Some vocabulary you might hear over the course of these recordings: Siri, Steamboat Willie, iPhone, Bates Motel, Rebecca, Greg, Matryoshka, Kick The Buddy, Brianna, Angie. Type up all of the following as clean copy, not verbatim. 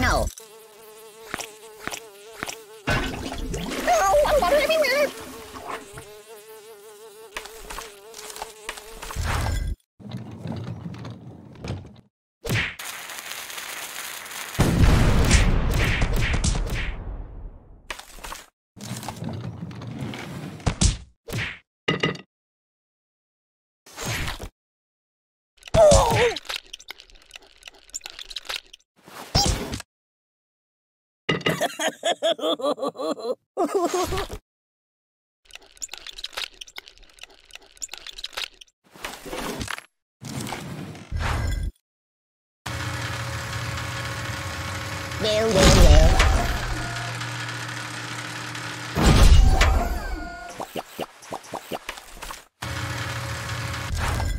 no. Oh, water everywhere! Well.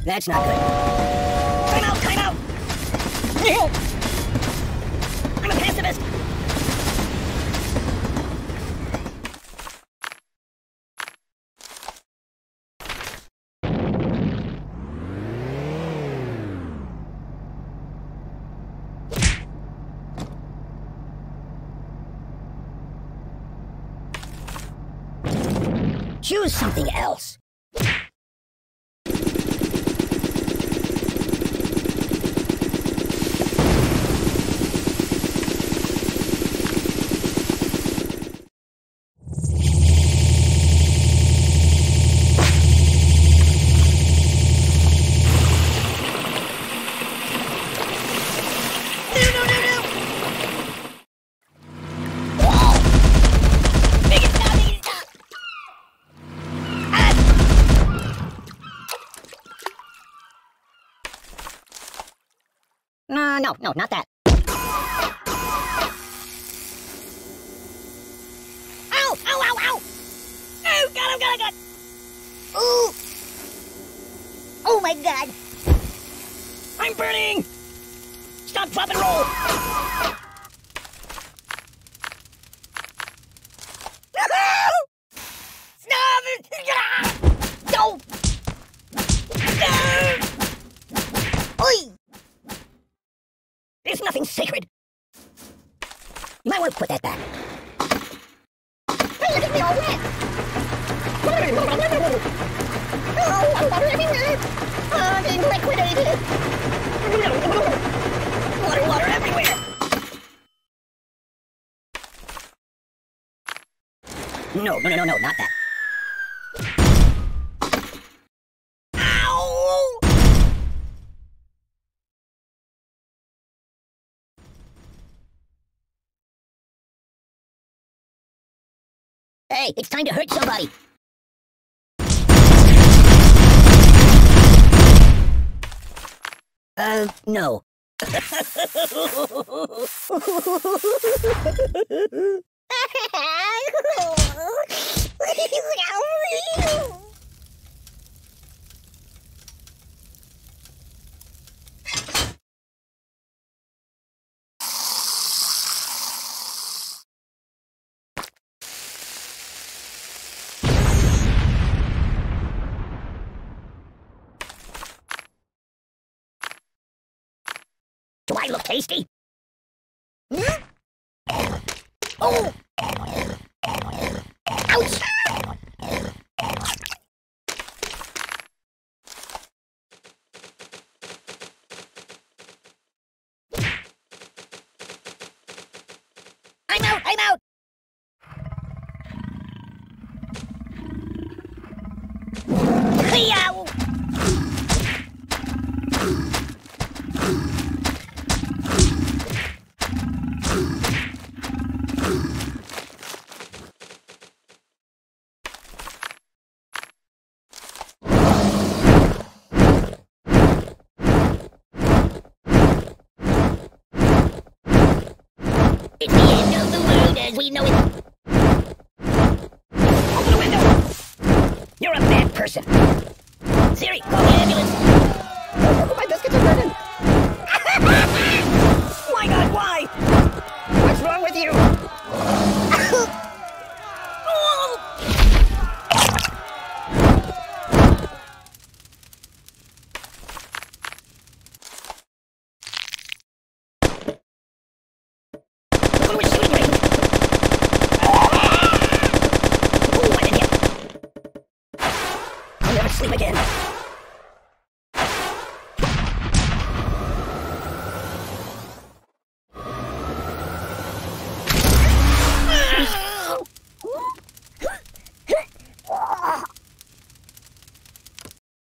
That's not good. Time out! I'm a pacifist! Choose something else. No, not that. Ow! Oh, God, I got. Ooh! Oh, my God. I'm burning! Stop, drop, and roll! Stop! No! Oi! There's nothing sacred. You might want to put that back. Hey, look at me all wet. Oh, water everywhere. I'm being liquidated. Water everywhere. No, not that. Hey, it's time to hurt somebody. No. Do I look tasty? Hmm? Oh! Ouch! I'm out! Hey-ow! It's the end of the world as we know it. Open the window! You're a bad person. Siri, call the ambulance. Oh, my biscuits are burning. My God, why? What's wrong with you?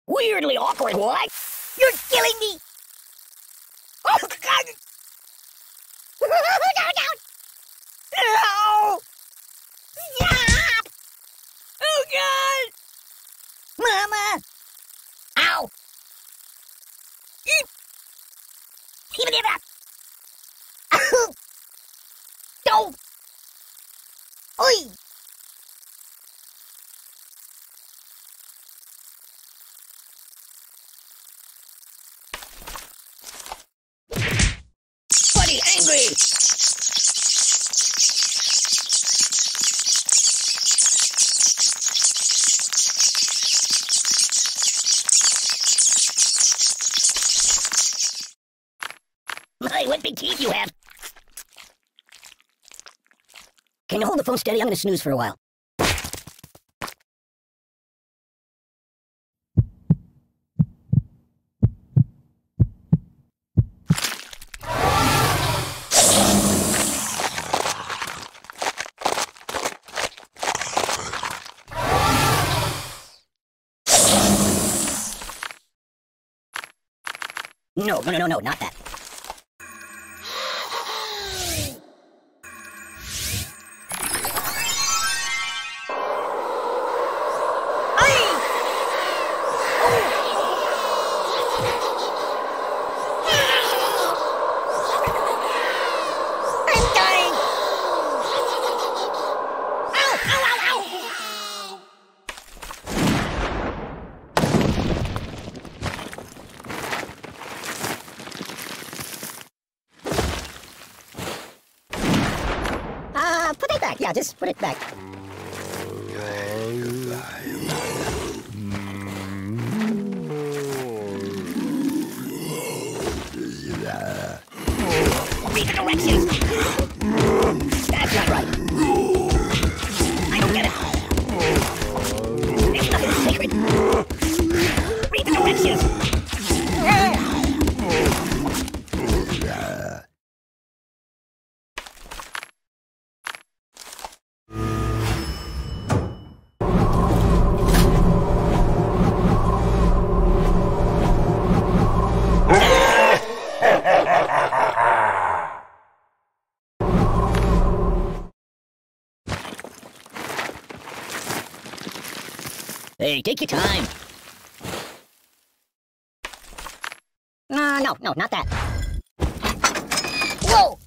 Weirdly awkward, what? You're killing me! Oh, God! No! Stop! Oh, God! Mama! Ow! Even if I... Don't! Oi! What big teeth you have! Can you hold the phone steady? I'm gonna snooze for a while. No, not that. Yeah, just put it back. Read the directions! That's not right. I don't get it. There's nothing sacred. Read the directions! Hey, take your time. No, not that. Whoa!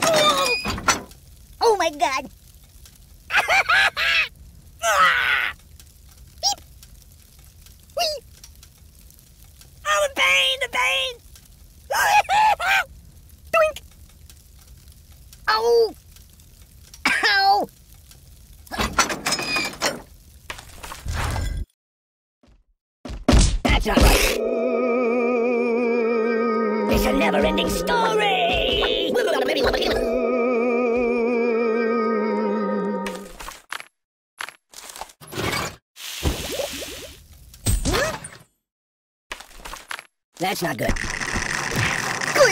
Whoa! Oh my God! Beep. Wee. Oh, the pain! Doink! Ow! Ow! Not right. It's a never-ending story. That's not good. Oh,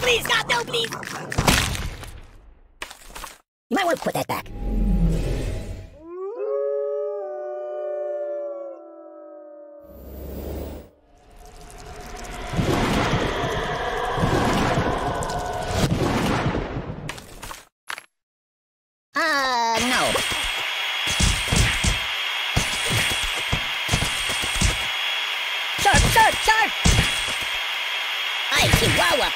please, God, no, please. You might want to put that back. No. Sharp! I Chihuahua!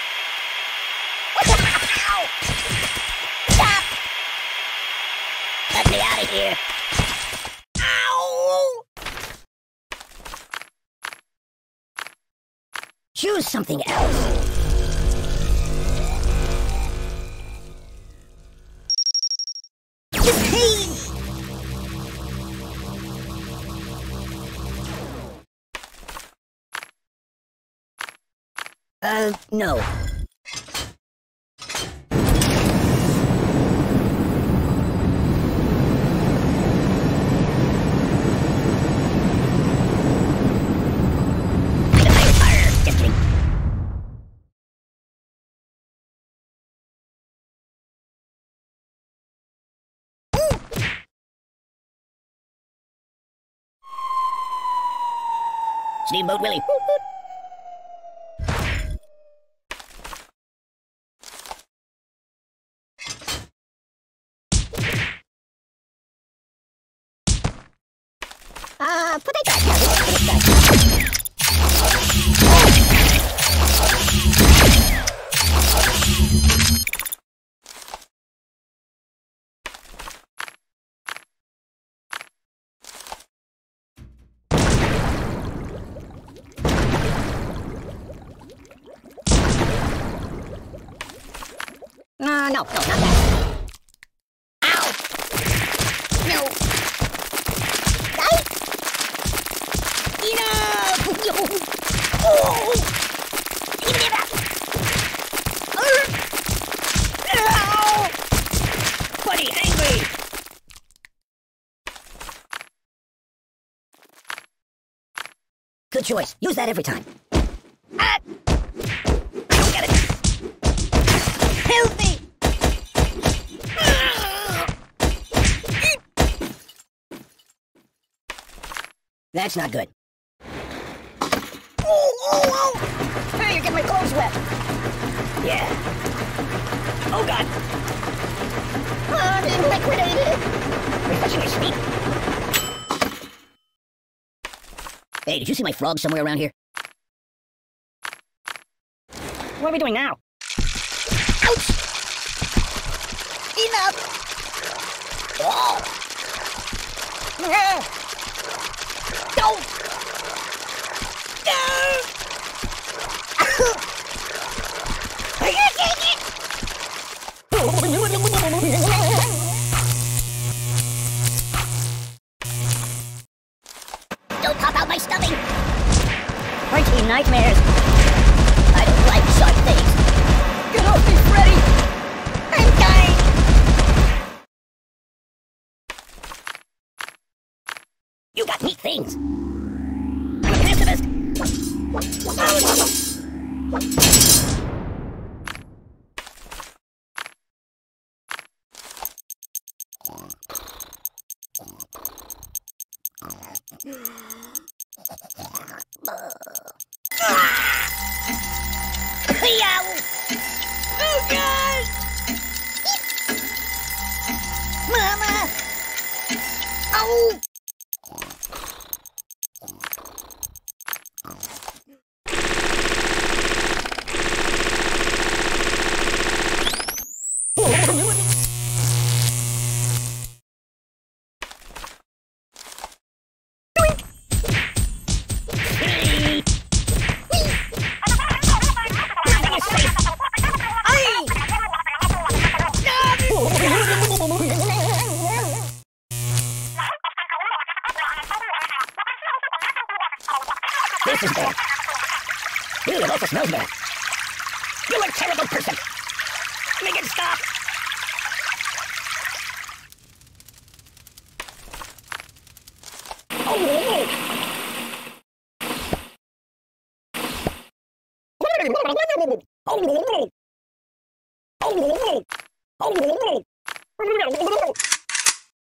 Out of here. Ow! Choose something else. The pain! No. Steamboat Willie. Put it back. No, not that. Ow! No! Ay! Enough! Yo! Oh! Give me that! Ow! Buddy, angry! Good choice. Use that every time. Ah! I don't get it. Help me! That's not good. Oh! Hey, you're getting my clothes wet. Yeah. Oh, God. I'm being liquidated. Refreshing my sleep. Hey, did you see my frog somewhere around here? What are we doing now? Ouch! Enough! Oh! Yeah. No! No! Are you taking it? Don't pop out my stuffing! Aren't you nightmares? I don't like sharp things. Get off me, Freddy! I'm dying! You got neat things! Oh, God! Mama! Oh! This is bad. Dude, it also smells bad. You're a terrible person. Make it stop.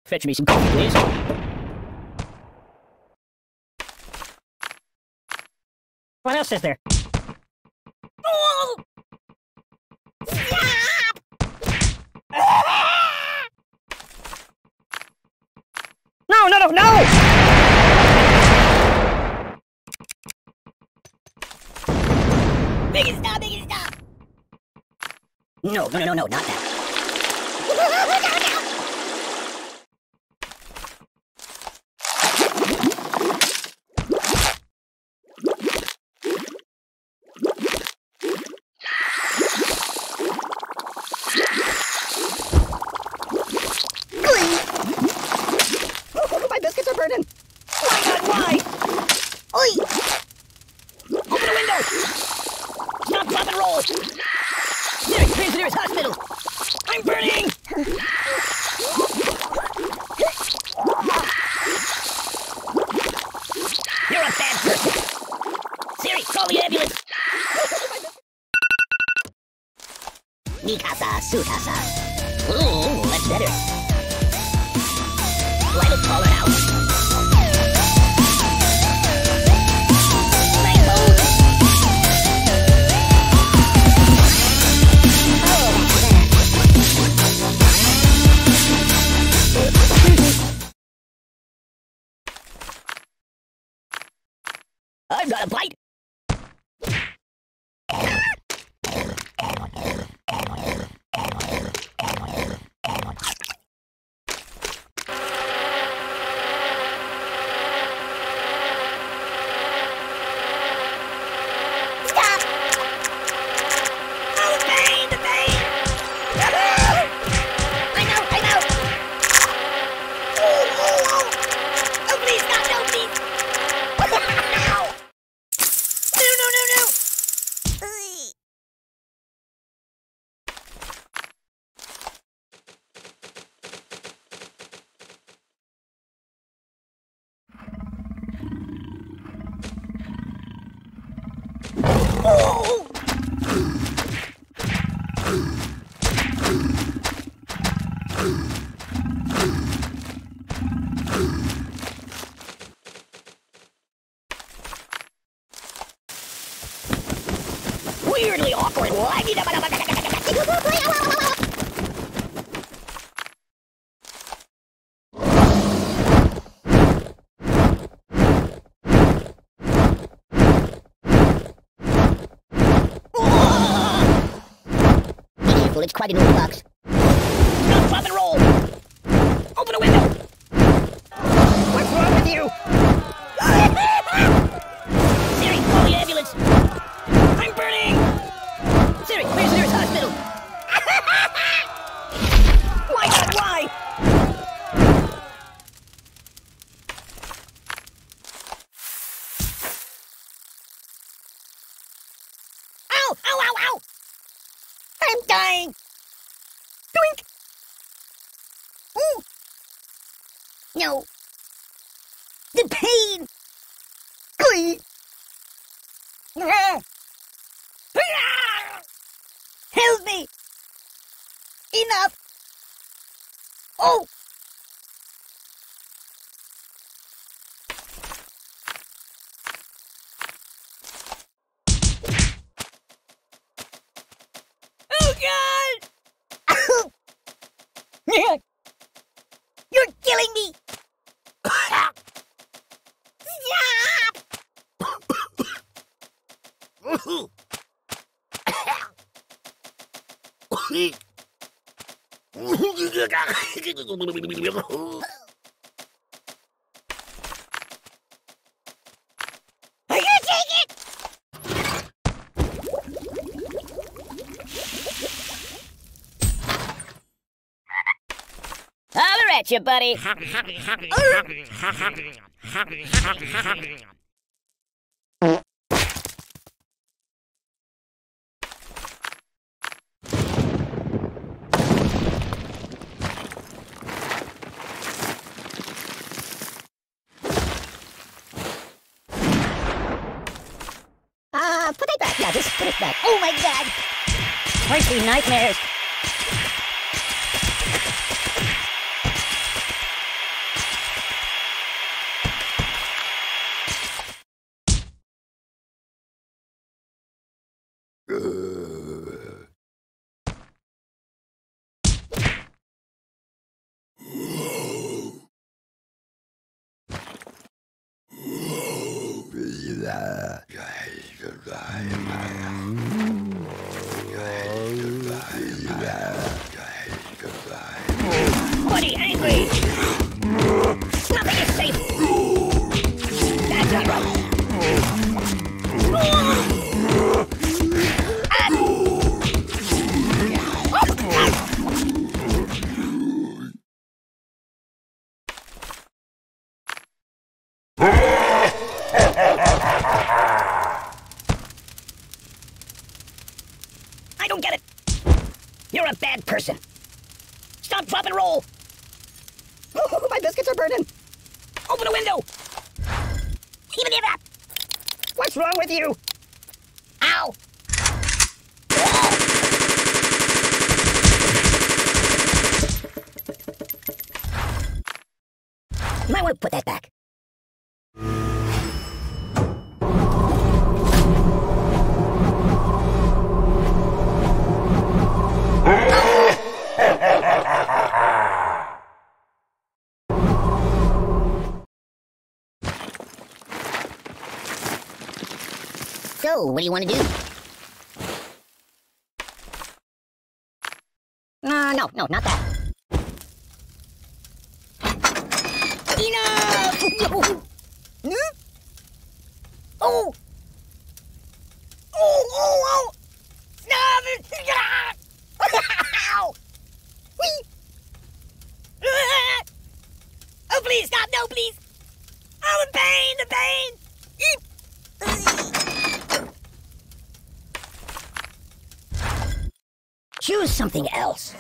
Fetch me some coffee, please. What else is there? Oh! Ah! No! Make it stop! No, not that. Burden. Why not? Why? Oi! Open the window! Stop roll! Nearest train to nearest hospital! I'm burning! You're a bad person! Siri, call the ambulance! Mi casa, su casa. Ooh, that's better. Why don't call her out? I've got a bite! Weirdly awkward. Why did I? It's quite an old box. Now drop and roll! Open a window! What's wrong with you? Siri, call the ambulance! I'm burning! Siri, where's the nearest hospital? Why not? Why? Ow! Ow! Ow! Ow! I'm dying! Doink! Ooh! No! The pain! Help me! Enough! Oh! You're killing me! Are you taking it? At you, buddy. Put it back. Yeah, just put it back. Oh my God. Horsey nightmares. Buddy, angry! Nothing is safe! That's not right! Open the window! Even if that! What's wrong with you? Ow! You might want to put that back. So, what do you want to do? No, not that. Enough! Huh? Oh! Oh! No! Oh, please, stop! No, please! Oh, the pain! The pain! Choose something else.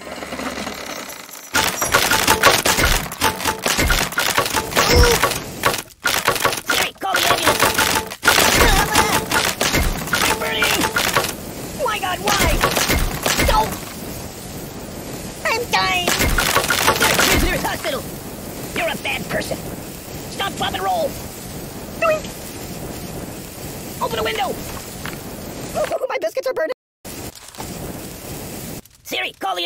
Siri, call the ambulance. I'm burning. My God, why? No. I'm dying. Here's the nearest hospital. You're a bad person. Stop, drop, and roll. Doink. Open the window. Oh, my biscuits are burning. Siri, call the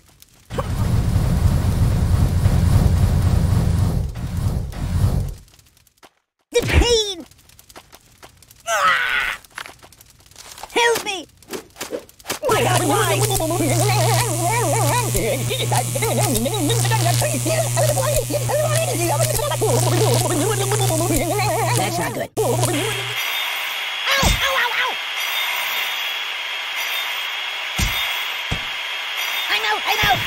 Pain! Ah! Help me! My God, why? That's not good. Ow! Ow! Ow! Ow! I'm out! I'm out!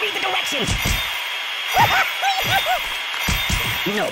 Read the directions!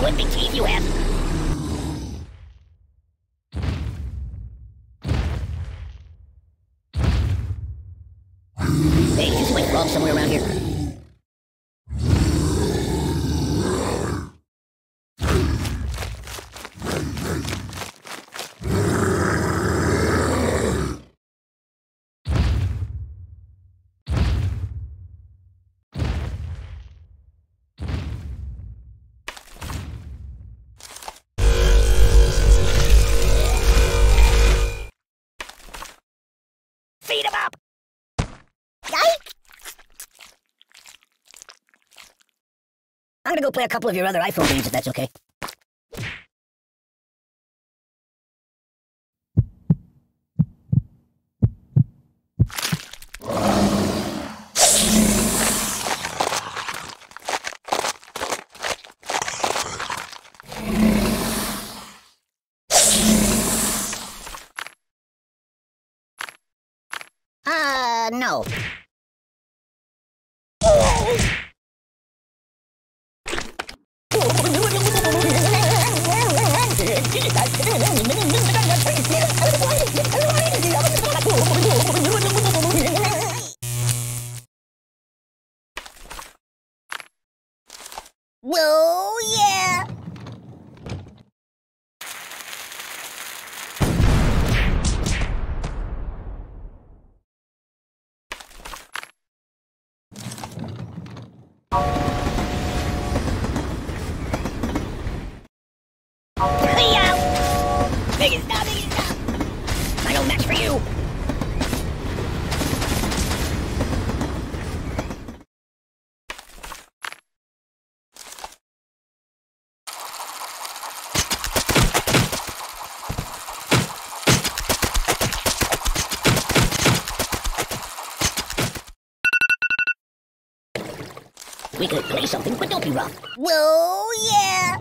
What big teeth you have! Hey, there's a white frog somewhere around here. Feed him up! Yike! I'm gonna go play a couple of your other iPhone games if that's okay. No. Whoa, yeah. Make it stop! I don't match for you! We could play something, but don't be rough. Whoa, yeah!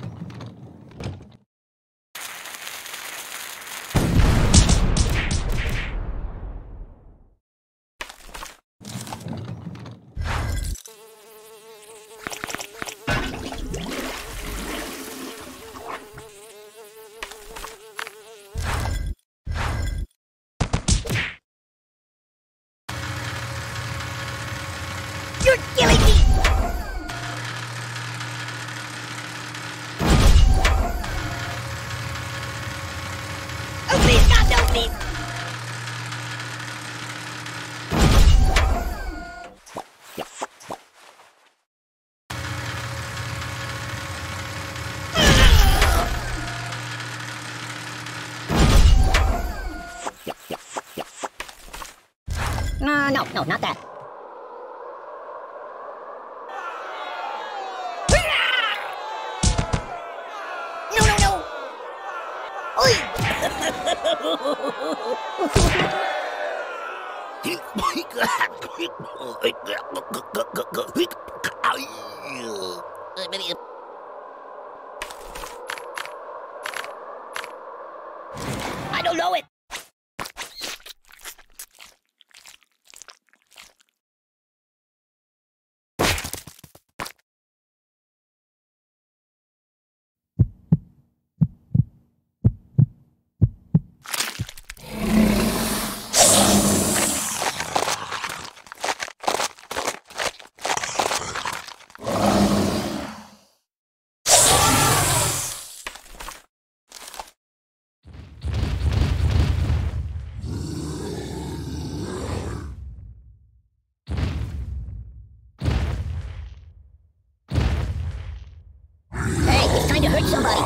You're killing me! Oh, please, God, no, please! No, not that. I don't know it. To hurt somebody.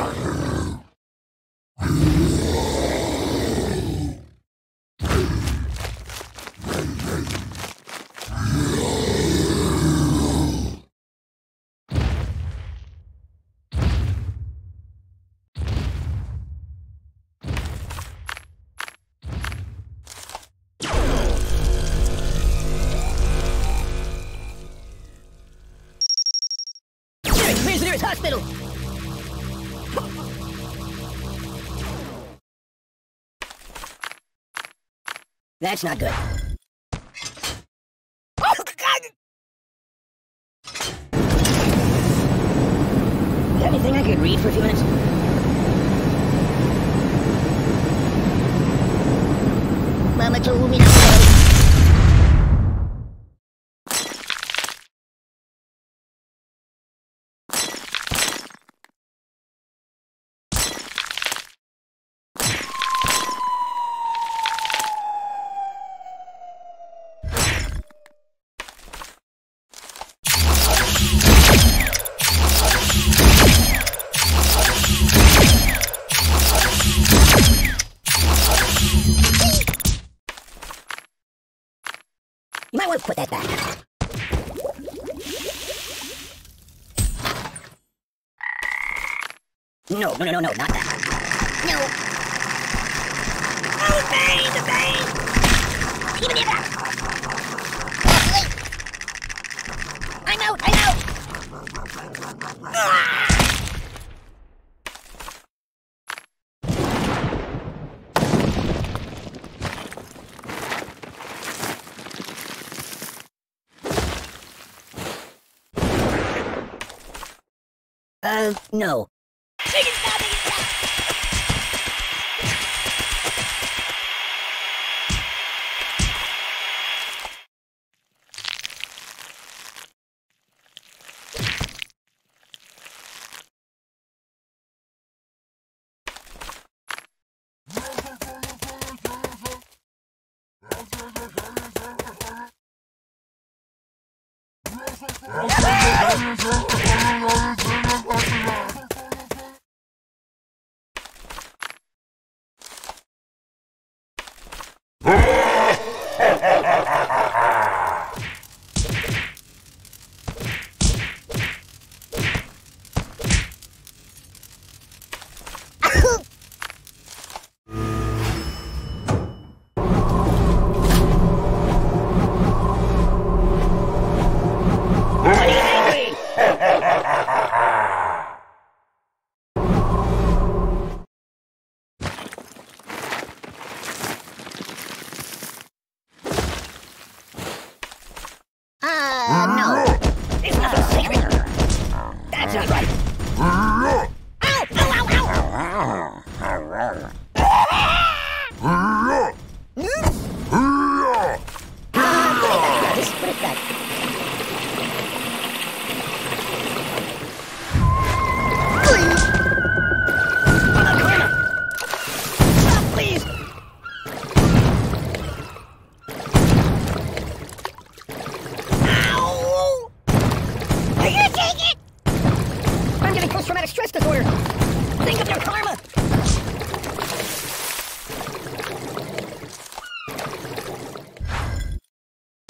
Prisoner's hospital. That's not good. Oh, God! Anything I could read for a few minutes? Mama told me not to. You might want to put that back. No, not that. No. Oh, pain, the pain! Give me that! I'm out! Ah! No.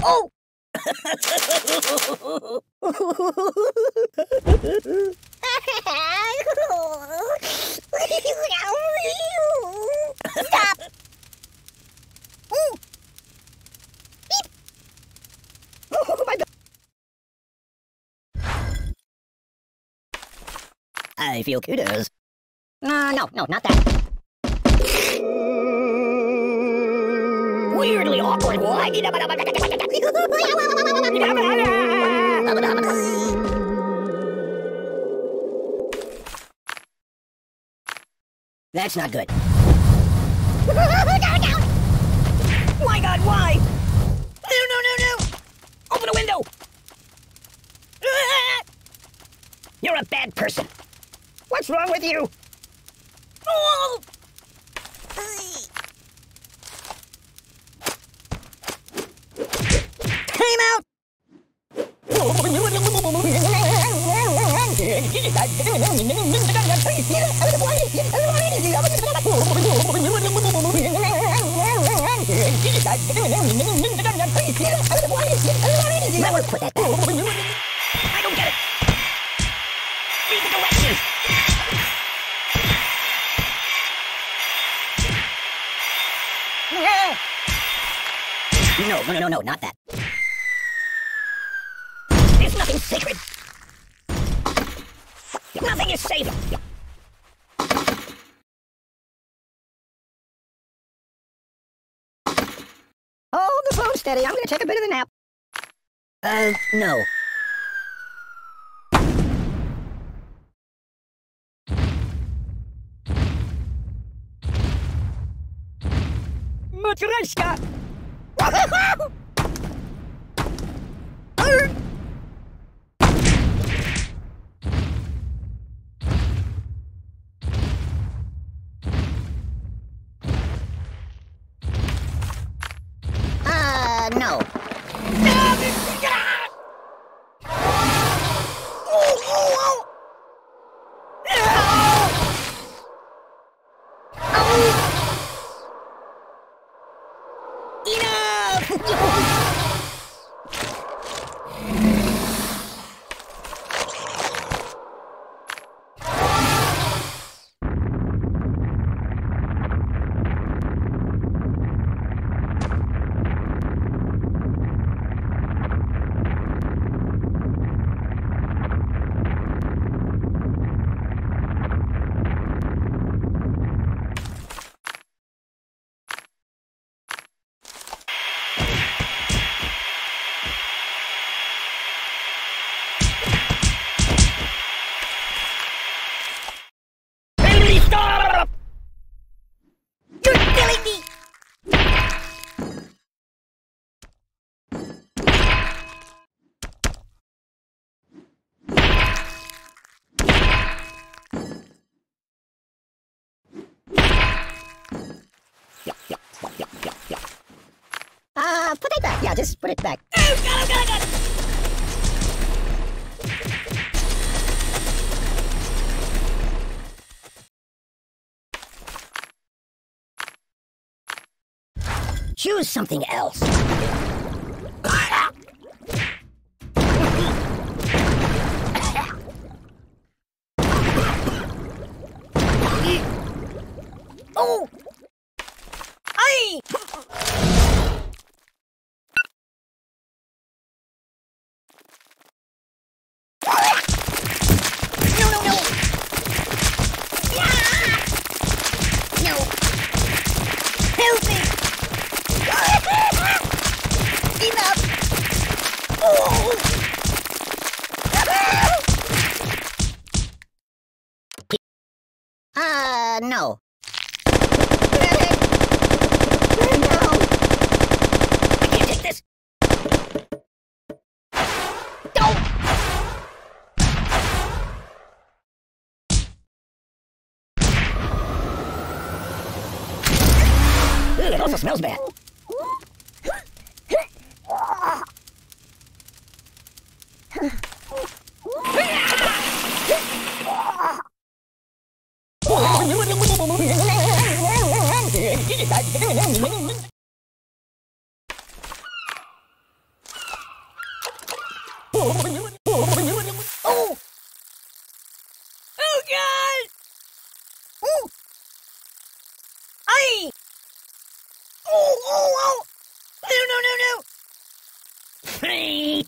Oh! Stop! Ooh. Beep! Oh my God! I feel kudos. No, not that. Weirdly awkward. Why? That's not good. Down. My God, why? No! Open a window! You're a bad person. What's wrong with you? Oh. Time out! Never put that down. I don't get it. Read the directions. No, not that. There's nothing sacred. Nothing is sacred. Hold the phone steady. I'm gonna take a bit of a nap. No. Matryoshka! No. Put it back. Yeah, just put it back. Oh, God. Choose something else. Oh! Aye! No. I can't take this. Don't. Ooh, it also smells bad. Willie!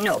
No,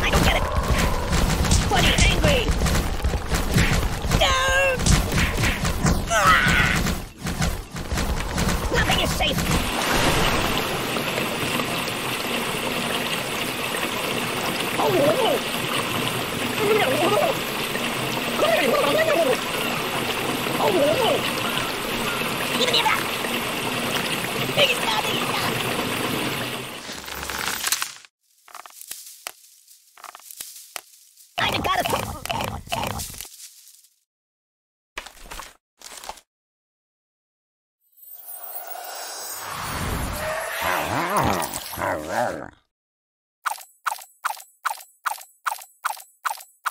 I don't get it. What are you angry? No! Nothing is safe. Oh, no.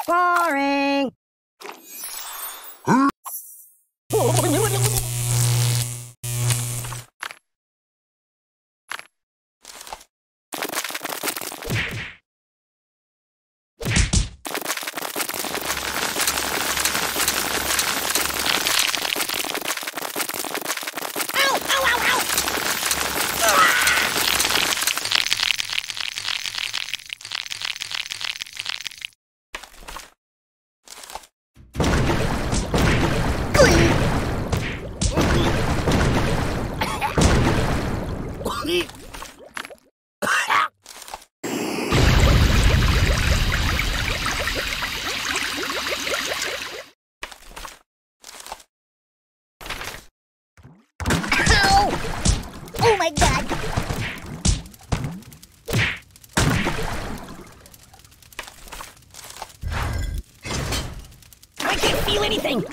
Boring. Anything.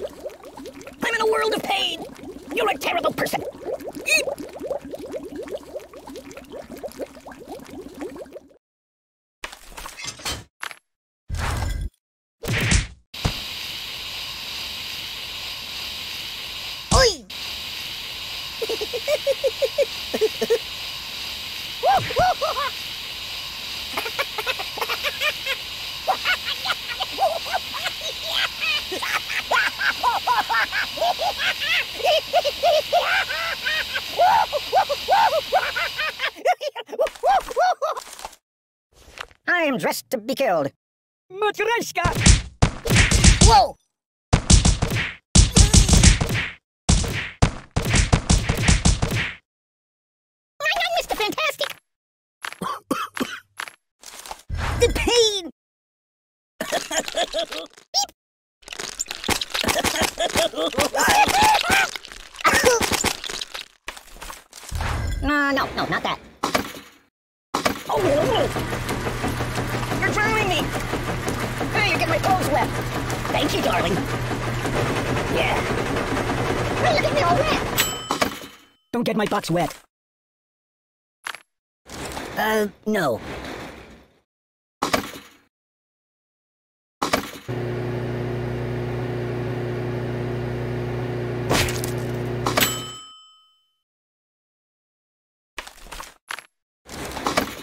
I'm in a world of pain. You're a terrible person. I'm dressed to be killed. Matryoshka! Whoa! I'm Mr. Fantastic! The pain! No, not that. Oh, you're drowning me! Hey, you get my clothes wet! Thank you, darling. Yeah. Hey, you get me all wet! Don't get my box wet. No.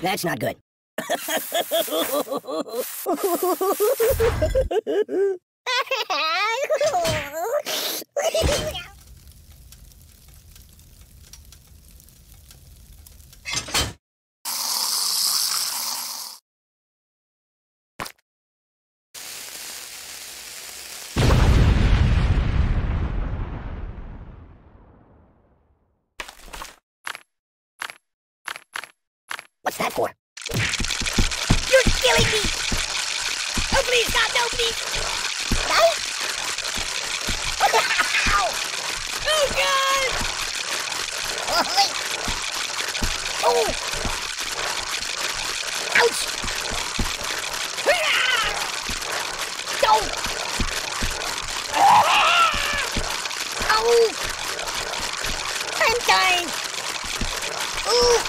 That's not good. What's that for? You're killing me! Oh, please, God, no, please! No? Oh, God! Holy! Oh! Ouch! No! Oh! I'm dying! Ooh!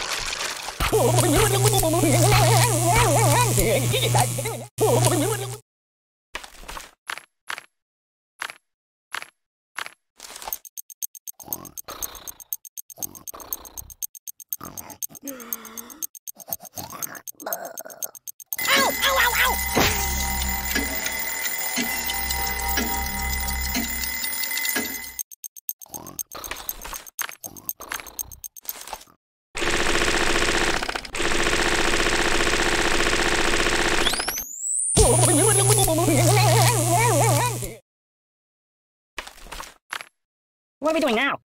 What are we doing now?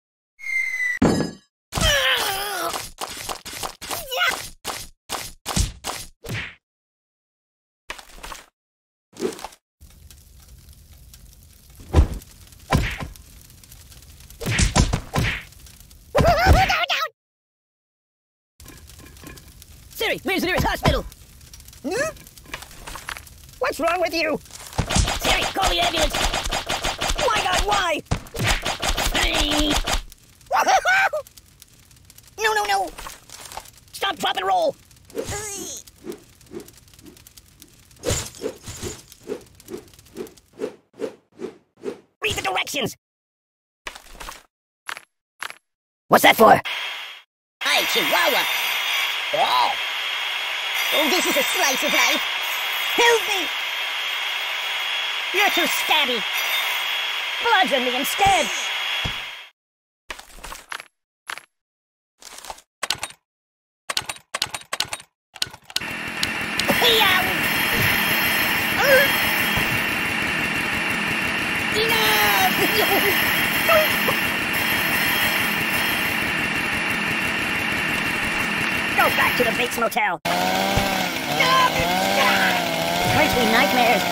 Siri, where's the nearest hospital? Huh? What's wrong with you? Siri, call the ambulance! My God, why? No, no, no! Stop, drop, and roll! Read the directions! What's that for? Hi, Chihuahua! Oh! Oh, this is a slice of life! Help me! You're too stabby! Bludgeon me instead! Go back to the Bates Motel. It brings me nightmares.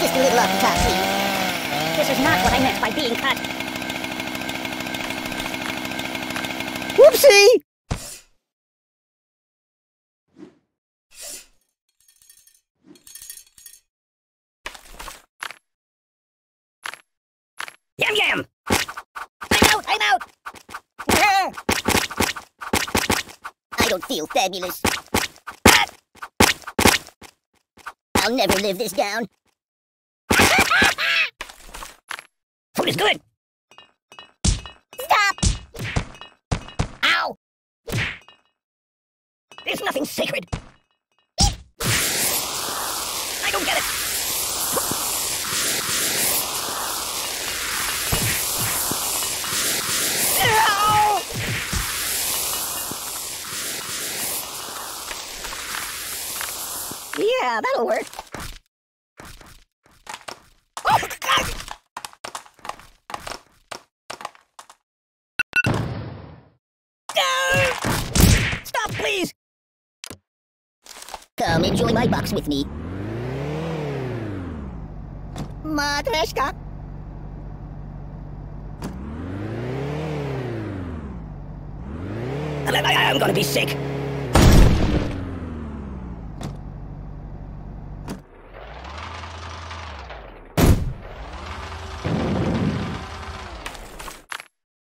Just a little off the top, please. This is not what I meant by being cut. Whoopsie! Yum yum! I'm out! I'm out! I don't feel fabulous. I'll never live this down. Food is good! Stop! Ow! There's nothing sacred! I don't get it! Yeah, that'll work. Oh, God! Stop, please! Come enjoy my box with me. Matryoshka. I'm gonna be sick.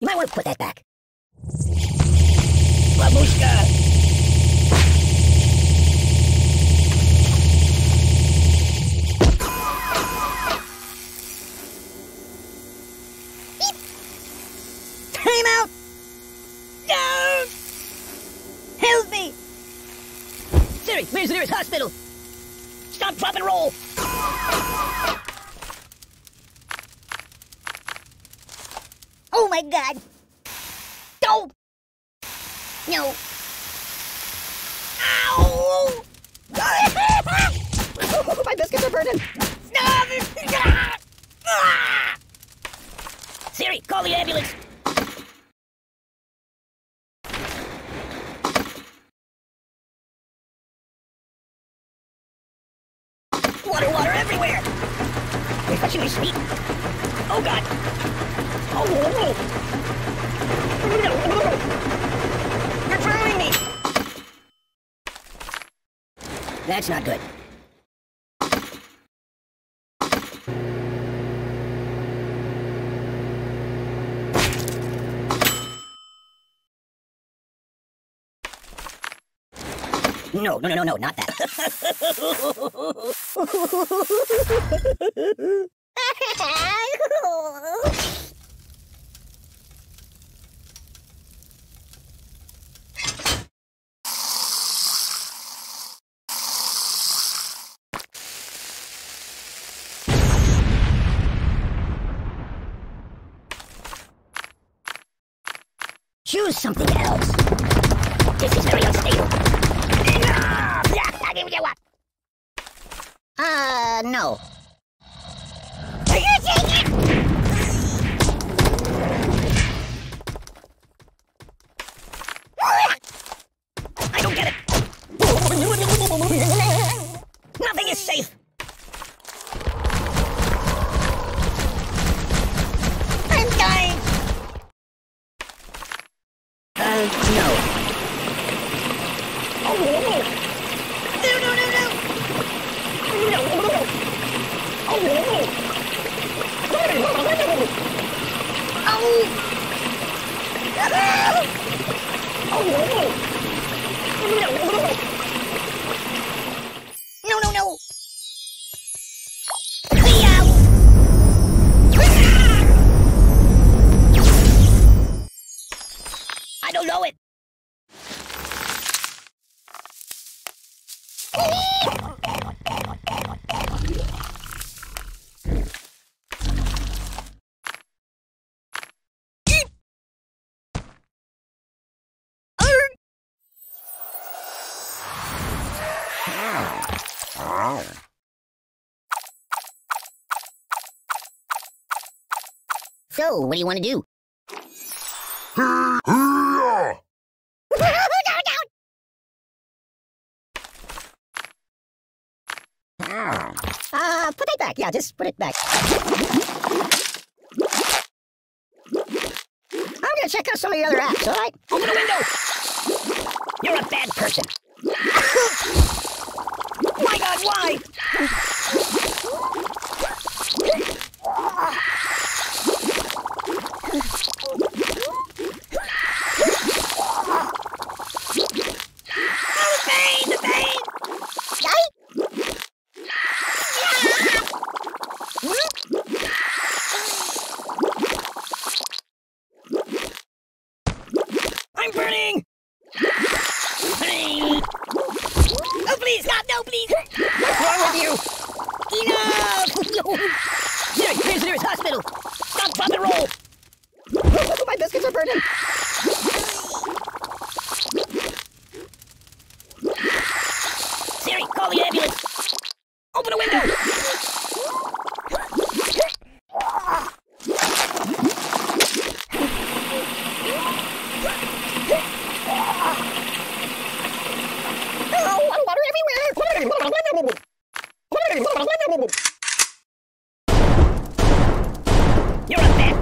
I want to put that back. Babushka! Beep. Time out! No! Help me! Siri, where's the nearest hospital? Stop, drop, and roll! Oh my God! Don't! No! Ow! Oh, my biscuits are burning! Siri, call the ambulance! such a nice meat. Oh god. Oh, whoa. No. You're drowning me. That's not good. No, not that. Choose something else. This is very unstable. No. Are you taking it? I don't get it. Nothing is safe. I'm dying. No. Oh, No. I don't know it. So, what do you want to do? Put it back. Yeah, just put it back. I'm gonna check out some of the other apps, alright? Open the window! You're a bad person. My god, why? I'm burning! Oh, please, God, no, please! What's wrong with you? Enough! Siri, here's the nearest hospital! Stop, drop, and roll! Oh, my biscuits are burning! Siri, call the ambulance! Open a window!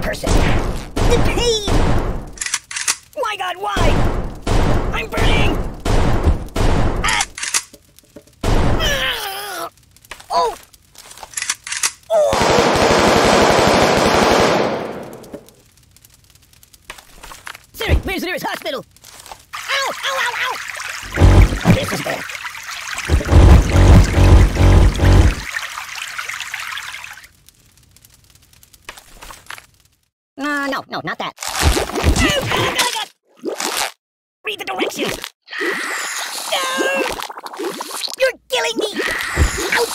Person. The pain! My god, why? I'm burning! Oh! Oh! Siri, where's the nearest hospital? Ow! Ow! This is bad. No, not that. Read the directions. No! You're killing me! Ouch!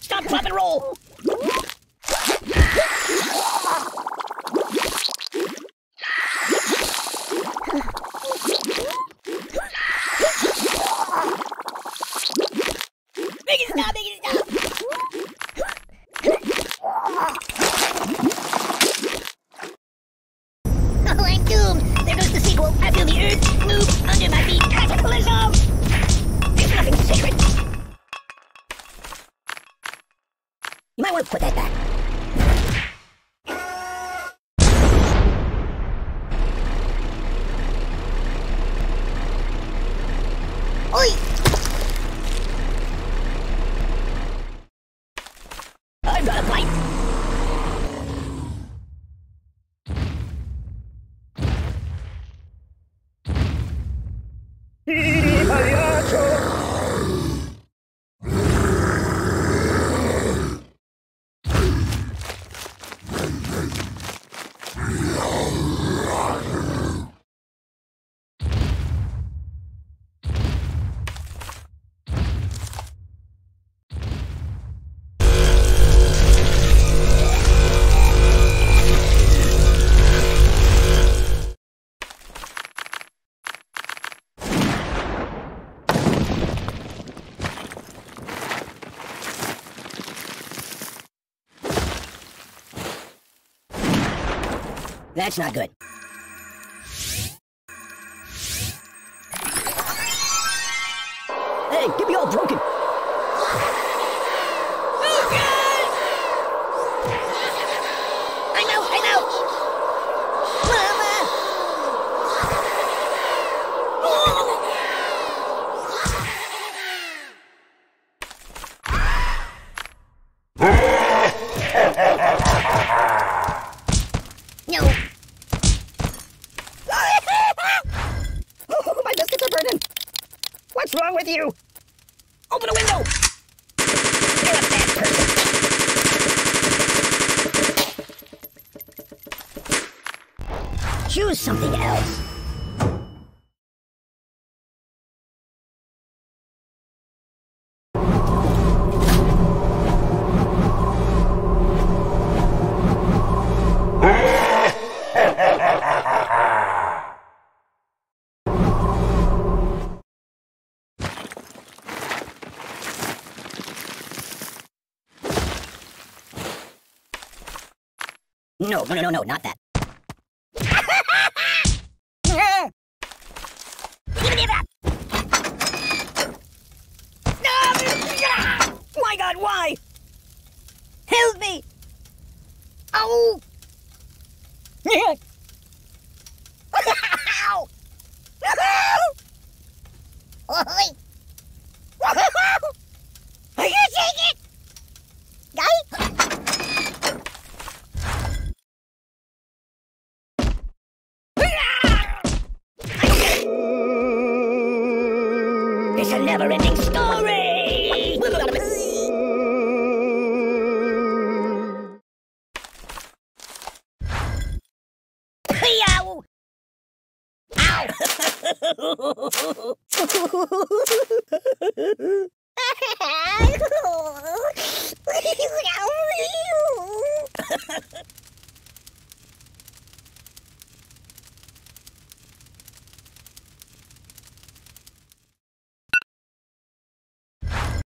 Stop, drop, and roll! soul. I feel the earth move under my feet. Cataclysm! There's nothing sacred. You might want to put that back. Oi! I've got a fight! That's not good. Hey, get me all drunken! What's wrong with you? Open a window! You're a bad person. Choose something else. No, not that. My God, why? Help me! Ow! I can't take it! It's a never-ending story! Ow! Ow!